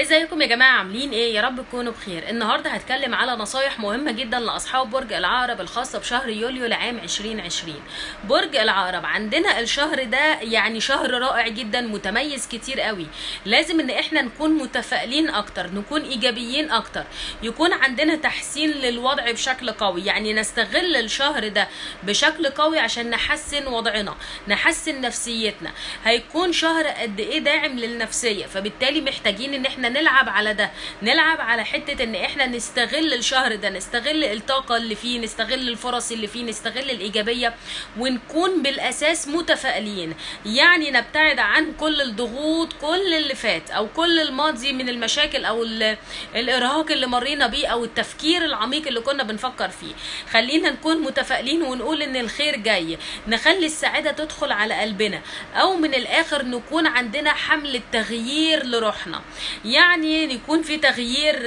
ازيكم يا جماعه؟ عاملين ايه؟ يا رب تكونوا بخير. النهارده هتكلم على نصايح مهمه جدا لاصحاب برج العقرب الخاصه بشهر يوليو لعام 2020. برج العقرب عندنا الشهر ده يعني شهر رائع جدا، متميز كتير قوي. لازم ان احنا نكون متفائلين اكتر، نكون ايجابيين اكتر، يكون عندنا تحسين للوضع بشكل قوي، يعني نستغل الشهر ده بشكل قوي عشان نحسن وضعنا، نحسن نفسيتنا. هيكون شهر قد ايه داعم للنفسيه، فبالتالي محتاجين ان احنا نلعب على ده، نلعب على حتة ان احنا نستغل الشهر ده، نستغل الطاقة اللي فيه، نستغل الفرص اللي فيه، نستغل الايجابية، ونكون بالاساس متفائلين. يعني نبتعد عن كل الضغوط، كل اللي فات او كل الماضي من المشاكل او الارهاق اللي مرينا بيه او التفكير العميق اللي كنا بنفكر فيه. خلينا نكون متفائلين ونقول ان الخير جاي، نخلي السعادة تدخل على قلبنا، او من الاخر نكون عندنا حمل التغيير لروحنا. يعني يكون في تغيير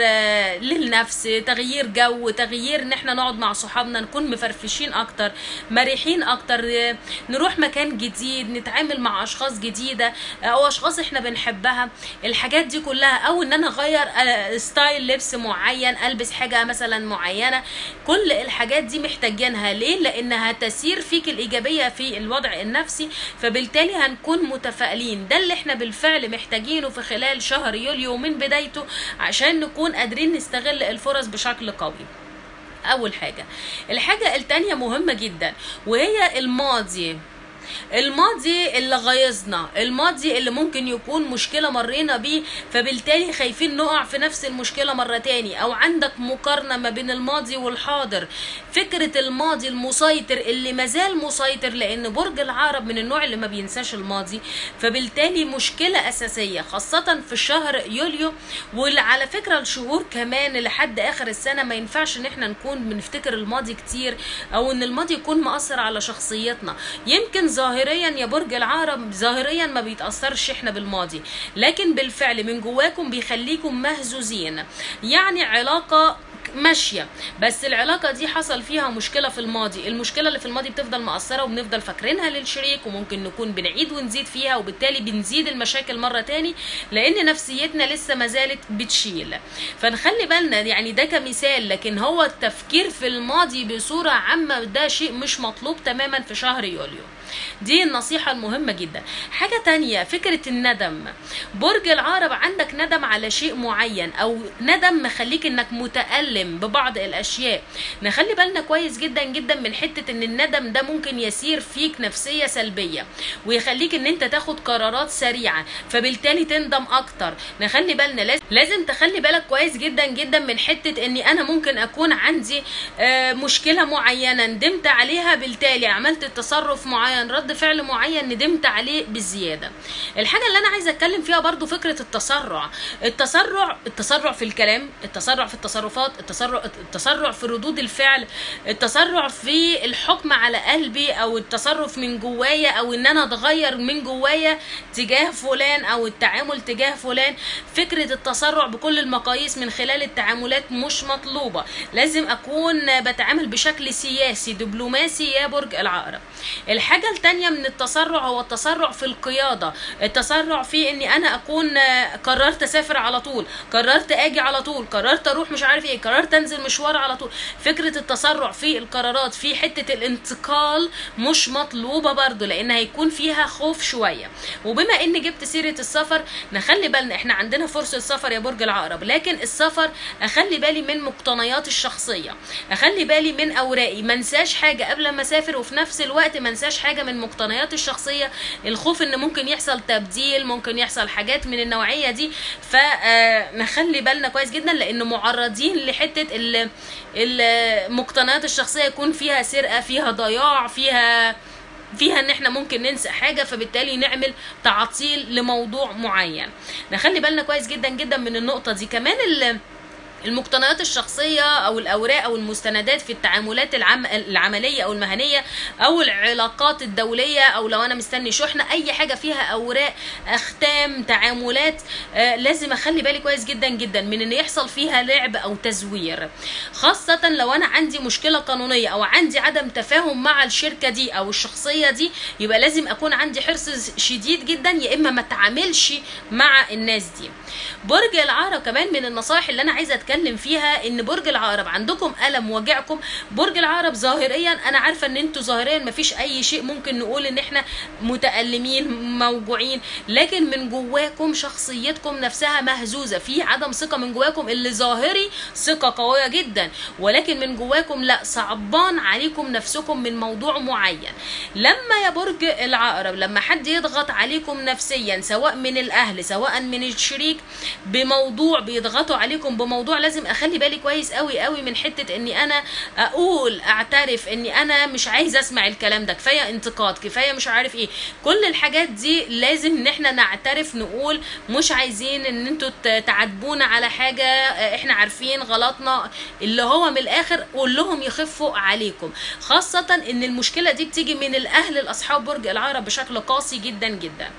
للنفس، تغيير جو، تغيير ان احنا نقعد مع صحابنا، نكون مفرفشين اكتر، مريحين اكتر، نروح مكان جديد، نتعامل مع اشخاص جديدة او اشخاص احنا بنحبها. الحاجات دي كلها، او ان انا اغير ستايل لبس معين، البس حاجة مثلا معينة. كل الحاجات دي محتاجينها ليه؟ لانها تسير فيك الايجابية في الوضع النفسي، فبالتالي هنكون متفائلين. ده اللي احنا بالفعل محتاجينه في خلال شهر يوليو من بدايته، عشان نكون قادرين نستغل الفرص بشكل قوي. اول حاجة. الحاجة التانية مهمة جدا، وهي الماضي اللي غيظنا، الماضي اللي ممكن يكون مشكلة مرينا بيه، فبالتالي خايفين نقع في نفس المشكلة مرة تاني. او عندك مقارنة ما بين الماضي والحاضر، فكرة الماضي المسيطر اللي مازال مسيطر، لان برج العقرب من النوع اللي ما بينساش الماضي، فبالتالي مشكلة اساسية خاصة في شهر يوليو. وعلى فكرة الشهور كمان لحد اخر السنة ما ينفعش ان احنا نكون بنفتكر الماضي كتير، او ان الماضي يكون مؤثر على شخصيتنا. يمكن ظاهريا يا برج العقرب ظاهريا ما بيتاثرش احنا بالماضي، لكن بالفعل من جواكم بيخليكم مهزوزين. يعني علاقه ماشيه، بس العلاقه دي حصل فيها مشكله في الماضي، المشكله اللي في الماضي بتفضل مقصره وبنفضل فاكرينها للشريك، وممكن نكون بنعيد ونزيد فيها، وبالتالي بنزيد المشاكل مره تاني، لان نفسيتنا لسه ما زالت بتشيل. فنخلي بالنا، يعني ده كمثال، لكن هو التفكير في الماضي بصوره عامه ده شيء مش مطلوب تماما في شهر يوليو. دي النصيحة المهمة جدا. حاجة تانية، فكرة الندم. برج العقرب عندك ندم على شيء معين، او ندم مخليك انك متألم ببعض الاشياء. نخلي بالنا كويس جدا جدا من حتة ان الندم ده ممكن يسير فيك نفسية سلبية، ويخليك ان انت تاخد قرارات سريعة، فبالتالي تندم اكتر. نخلي بالنا، لازم تخلي بالك كويس جدا جدا من حتة اني انا ممكن اكون عندي مشكلة معينة ندمت عليها، بالتالي عملت تصرف معين، رد فعل معين ندمت عليه بالزياده. الحاجه اللي انا عايزه اتكلم فيها برضو فكره التسرع في الكلام، التسرع في التصرفات، التسرع في ردود الفعل، التسرع في الحكم على قلبي، او التصرف من جوايا، او ان انا اتغير من جوايا تجاه فلان، او التعامل تجاه فلان. فكره التسرع بكل المقاييس من خلال التعاملات مش مطلوبه. لازم اكون بتعامل بشكل سياسي، دبلوماسي يا برج العقرب. الحاجه التانية من التسرع هو التسرع في القيادة، التسرع في اني انا اكون قررت اسافر على طول، قررت اجي على طول، قررت اروح مش عارف ايه، قررت انزل مشوار على طول. فكرة التسرع في القرارات، في حتة الانتقال مش مطلوبة برضو، لان هيكون فيها خوف شوية. وبما ان جبت سيرة السفر، نخلي بالنا احنا عندنا فرصة سفر يا برج العقرب، لكن السفر اخلي بالي من مقتنياتي الشخصية، اخلي بالي من اوراقي، منساش حاجة قبل ما اسافر، وفي نفس الوقت منساش حاجة من مقتنيات الشخصية. الخوف ان ممكن يحصل تبديل، ممكن يحصل حاجات من النوعية دي، فنخلي بالنا كويس جدا، لان معرضين لحتة المقتنيات الشخصية يكون فيها سرقة، فيها ضياع، فيها ان احنا ممكن ننسى حاجه، فبالتالي نعمل تعطيل لموضوع معين. نخلي بالنا كويس جدا جدا من النقطة دي. كمان المقتنيات الشخصية أو الأوراق أو المستندات في التعاملات العملية أو المهنية أو العلاقات الدولية، أو لو أنا مستني شحنة، أي حاجة فيها أوراق، أختام، تعاملات، لازم أخلي بالي كويس جدا جدا من إن يحصل فيها لعب أو تزوير، خاصة لو أنا عندي مشكلة قانونية أو عندي عدم تفاهم مع الشركة دي أو الشخصية دي، يبقى لازم أكون عندي حرص شديد جدا يا إما ما أتعاملش مع الناس دي. برج العقرب كمان من النصائح اللي أنا عايزة اتكلم فيها، ان برج العقرب عندكم ألم وجعكم. برج العقرب ظاهريا انا عارفه ان انتوا ظاهريا مفيش اي شيء ممكن نقول ان احنا متألمين موجوعين، لكن من جواكم شخصيتكم نفسها مهزوزه، في عدم ثقه من جواكم، اللي ظاهري ثقه قويه جدا ولكن من جواكم لا، صعبان عليكم نفسكم من موضوع معين. لما يا برج العقرب لما حد يضغط عليكم نفسيا، سواء من الاهل سواء من الشريك، بموضوع بيضغطوا عليكم بموضوع، لازم اخلي بالي كويس قوي قوي من حته اني انا اقول، اعترف اني انا مش عايزه اسمع الكلام ده، كفايه انتقاد، كفايه مش عارف ايه، كل الحاجات دي لازم ان احنا نعترف، نقول مش عايزين ان انتوا تعاتبونا على حاجه احنا عارفين غلطنا، اللي هو من الاخر قول لهم يخفوا عليكم، خاصه ان المشكله دي بتيجي من الاهل لاصحاب برج العقرب بشكل قاسي جدا جدا.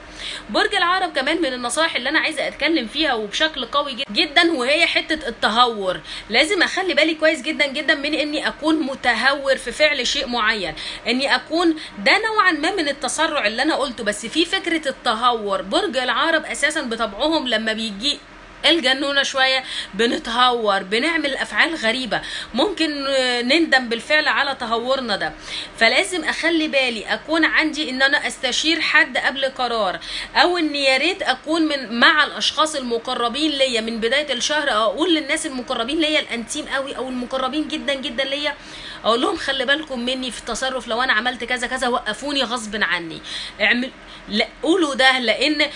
برج العقرب كمان من النصائح اللي انا عايزه اتكلم فيها وبشكل قوي جدا، وهي حته التهور. لازم اخلي بالي كويس جدا جدا من اني اكون متهور في فعل شيء معين، اني اكون ده نوعا ما من التسرع اللي انا قلته، بس في فكره التهور. برج العقرب اساسا بطبعهم لما بيجي الجنونة شوية بنتهور، بنعمل افعال غريبة، ممكن نندم بالفعل على تهورنا ده. فلازم اخلي بالي، اكون عندي ان انا استشير حد قبل قرار، او ان يا ريت اكون مع الاشخاص المقربين ليا من بداية الشهر، اقول للناس المقربين ليا الانتيم قوي او المقربين جدا جدا ليا، اقول لهم خلي بالكم مني في التصرف، لو انا عملت كذا كذا وقفوني غصب عني، قولوا ده، لان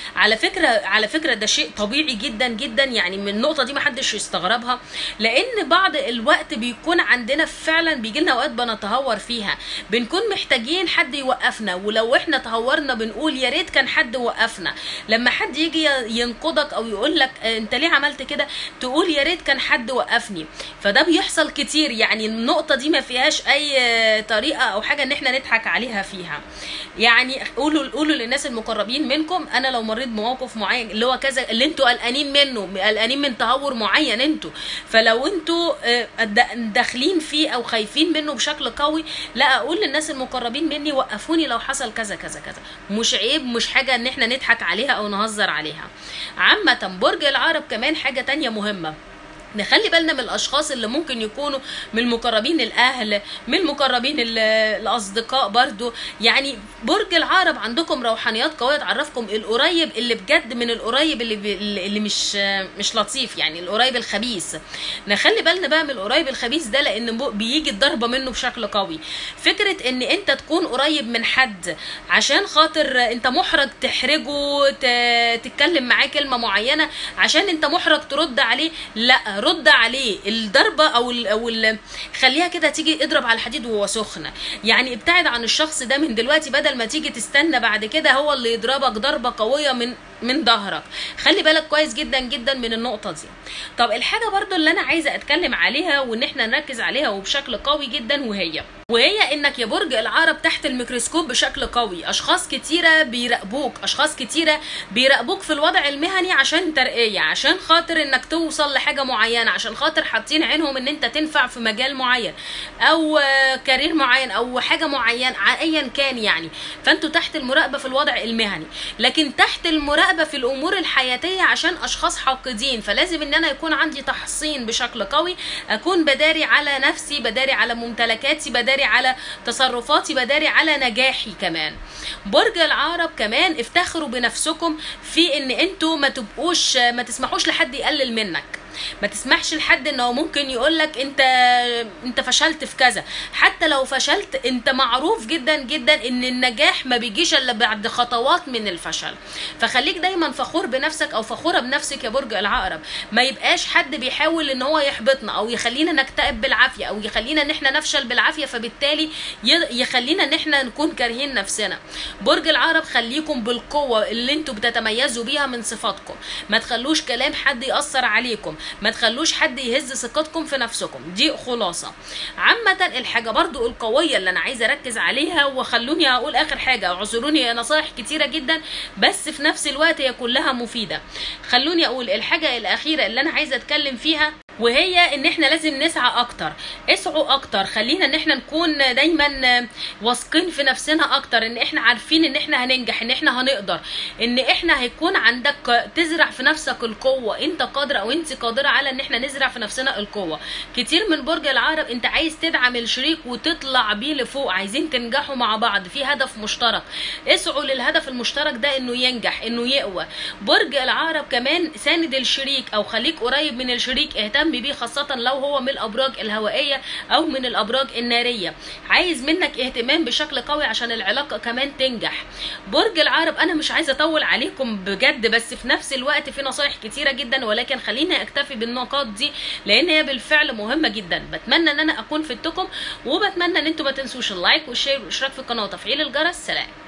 على فكرة ده شيء طبيعي جدا جدا، يعني من النقطة دي محدش يستغربها، لأن بعض الوقت بيكون عندنا فعلا بيجيلنا أوقات بنتهور فيها، بنكون محتاجين حد يوقفنا، ولو احنا تهورنا بنقول يا ريت كان حد وقفنا. لما حد يجي ينقدك أو يقول لك أنت ليه عملت كده، تقول يا ريت كان حد وقفني. فده بيحصل كتير، يعني النقطة دي ما فيهاش أي طريقة أو حاجة إن احنا نضحك عليها فيها. يعني قولوا للناس المقربين منكم أنا لو مريت بموقف معين اللي هو كذا، اللي انتوا قلقانين منه، قلقانين من تهور معين انتوا، فلو انتوا داخلين فيه او خايفين منه بشكل قوي، لا اقول للناس المقربين مني وقفوني لو حصل كذا كذا كذا، مش عيب، مش حاجه ان احنا نضحك عليها او نهزر عليها. عامه برج العقرب كمان حاجه تانية مهمه، نخلي بالنا من الاشخاص اللي ممكن يكونوا من مقربين الاهل، من مقربين الاصدقاء برضو. يعني برج العقرب عندكم روحانيات قويه تعرفكم القريب اللي بجد من القريب اللي مش لطيف، يعني القريب الخبيث. نخلي بالنا بقى من القريب الخبيث ده، لان بيجي الضربه منه بشكل قوي. فكره ان انت تكون قريب من حد عشان خاطر انت محرج تحرجه، تتكلم معاه كلمه معينه عشان انت محرج ترد عليه، لا، رد عليه الضربه او خليها كده تيجي، اضرب على الحديد وهو سخنه. يعني ابتعد عن الشخص ده من دلوقتي، بدل ما تيجي تستنى بعد كده هو اللي يضربك ضربه قويه من ظهرك. خلي بالك كويس جدا جدا من النقطه دي. طب الحاجه برضو اللي انا عايزه اتكلم عليها وان احنا نركز عليها وبشكل قوي جدا، وهي انك يا برج العقرب تحت الميكروسكوب بشكل قوي. اشخاص كتيره بيراقبوك، اشخاص كتيره بيراقبوك في الوضع المهني عشان ترقيه، عشان خاطر انك توصل لحاجه معينه، عشان خاطر حاطين عينهم ان انت تنفع في مجال معين او كارير معين او حاجه معينه ايا كان. يعني فانتوا تحت المراقبه في الوضع المهني، لكن تحت المراقبه في الامور الحياتيه عشان اشخاص حاقدين. فلازم ان انا يكون عندي تحصين بشكل قوي، اكون بداري على نفسي، بداري على ممتلكاتي، بداري على تصرفاتي، بداري على نجاحي. كمان برج العقرب كمان افتخروا بنفسكم في ان انتوا ما تسمحوش لحد يقلل منك، ما تسمحش لحد انه ممكن يقولك انت فشلت في كذا. حتى لو فشلت انت معروف جدا جدا ان النجاح ما بيجيش الا بعد خطوات من الفشل، فخليك دايما فخور بنفسك او فخوره بنفسك يا برج العقرب. ما يبقاش حد بيحاول ان هو يحبطنا او يخلينا نكتئب بالعافيه او يخلينا ان احنا نفشل بالعافيه، فبالتالي يخلينا ان احنا نكون كارهين نفسنا. برج العقرب خليكم بالقوه اللي انتوا بتتميزوا بيها من صفاتكم، ما تخلوش كلام حد ياثر عليكم، ما تخلوش حد يهز ثقتكم في نفسكم. دي خلاصه عامه. الحاجه برضو القويه اللي انا عايزه اركز عليها، وخلوني اقول اخر حاجه، اعذروني نصايح كتيره جدا بس في نفس الوقت هي كلها مفيده. خلوني اقول الحاجه الاخيره اللي انا عايزه اتكلم فيها، وهي ان احنا لازم نسعى اكتر. اسعوا اكتر، خلينا ان احنا نكون دايما واثقين في نفسنا اكتر، ان احنا عارفين ان احنا هننجح، ان احنا هنقدر، ان احنا هيكون عندك تزرع في نفسك القوه. انت قادر او انت قادره على ان احنا نزرع في نفسنا القوه. كتير من برج العقرب انت عايز تدعم الشريك وتطلع بيه لفوق، عايزين تنجحوا مع بعض في هدف مشترك. اسعوا للهدف المشترك ده انه ينجح، انه يقوى. برج العقرب كمان ساند الشريك او خليك قريب من الشريك، اهتم بيه خاصة لو هو من الأبراج الهوائية أو من الأبراج النارية. عايز منك اهتمام بشكل قوي عشان العلاقة كمان تنجح. برج العقرب أنا مش عايزة أطول عليكم بجد، بس في نفس الوقت في نصايح كتيرة جدا، ولكن خليني أكتفي بالنقاط دي لأن هي بالفعل مهمة جدا. بتمنى إن أنا أكون فدتكم، وبتمنى إن أنتم ما تنسوش اللايك والشير والإشتراك في القناة وتفعيل الجرس. سلام.